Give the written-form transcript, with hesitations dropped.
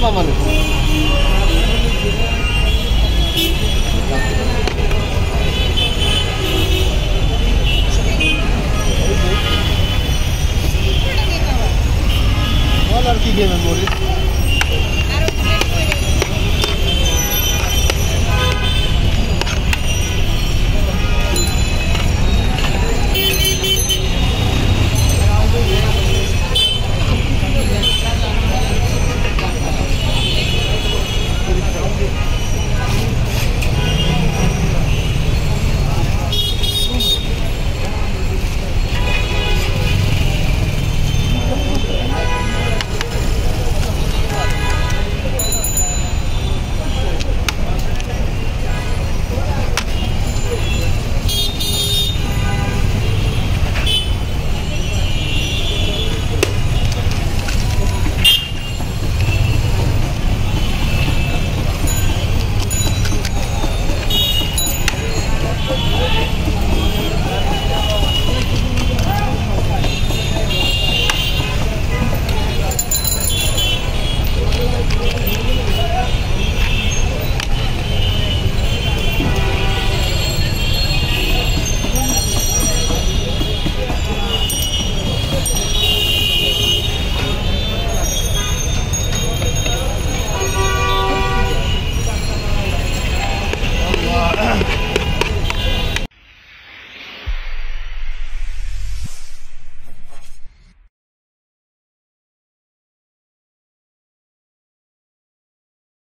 pa mano. Hola, ¿qué